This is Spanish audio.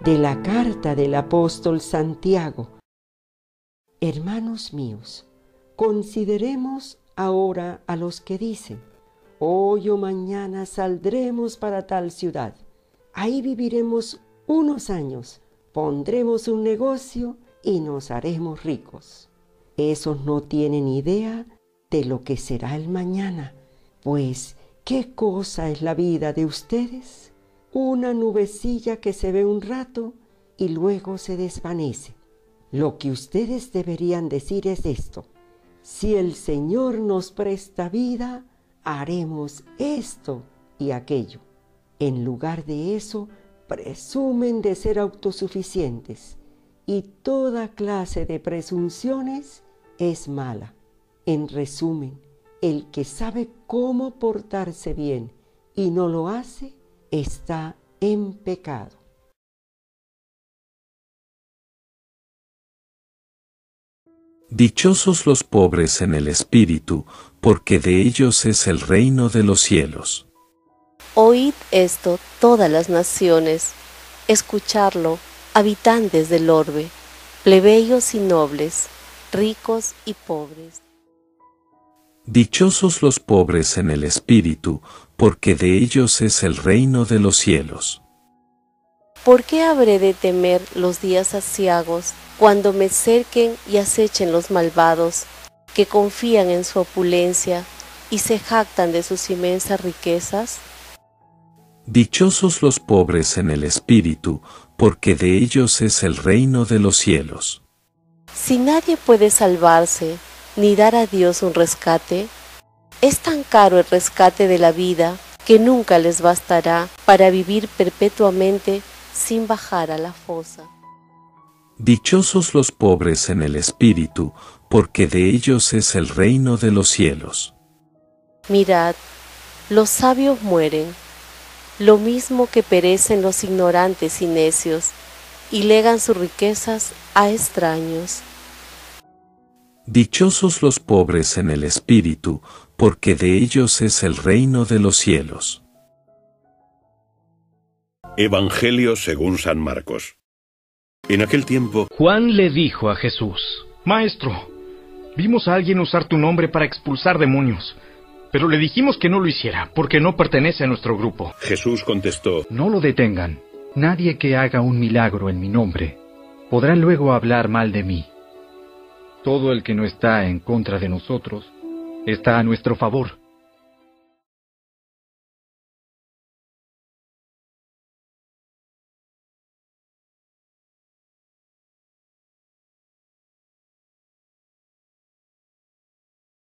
de la carta del apóstol Santiago. Hermanos míos, consideremos ahora a los que dicen: hoy o mañana saldremos para tal ciudad, ahí viviremos unos años, pondremos un negocio y nos haremos ricos. Esos no tienen idea de lo que será el mañana, pues ¿qué cosa es la vida de ustedes? Una nubecilla que se ve un rato y luego se desvanece. Lo que ustedes deberían decir es esto: si el Señor nos presta vida, haremos esto y aquello. En lugar de eso, presumen de ser autosuficientes, y toda clase de presunciones es mala. En resumen, el que sabe cómo portarse bien y no lo hace, está en pecado. Dichosos los pobres en el espíritu, porque de ellos es el reino de los cielos. Oíd esto todas las naciones, escuchadlo, habitantes del orbe, plebeyos y nobles, ricos y pobres. Dichosos los pobres en el espíritu, porque de ellos es el reino de los cielos. ¿Por qué habré de temer los días aciagos, cuando me cerquen y acechen los malvados, que confían en su opulencia y se jactan de sus inmensas riquezas? Dichosos los pobres en el espíritu, porque de ellos es el reino de los cielos. Si nadie puede salvarse, ni dar a Dios un rescate, es tan caro el rescate de la vida que nunca les bastará para vivir perpetuamente sin bajar a la fosa. Dichosos los pobres en el espíritu, porque de ellos es el reino de los cielos. Mirad, los sabios mueren, lo mismo que perecen los ignorantes y necios, y legan sus riquezas a extraños. Dichosos los pobres en el espíritu, porque de ellos es el reino de los cielos. Evangelio según San Marcos. En aquel tiempo, Juan le dijo a Jesús: Maestro, vimos a alguien usar tu nombre para expulsar demonios, pero le dijimos que no lo hiciera, porque no pertenece a nuestro grupo. Jesús contestó: No lo detengan. Nadie que haga un milagro en mi nombre podrá luego hablar mal de mí. Todo el que no está en contra de nosotros está a nuestro favor.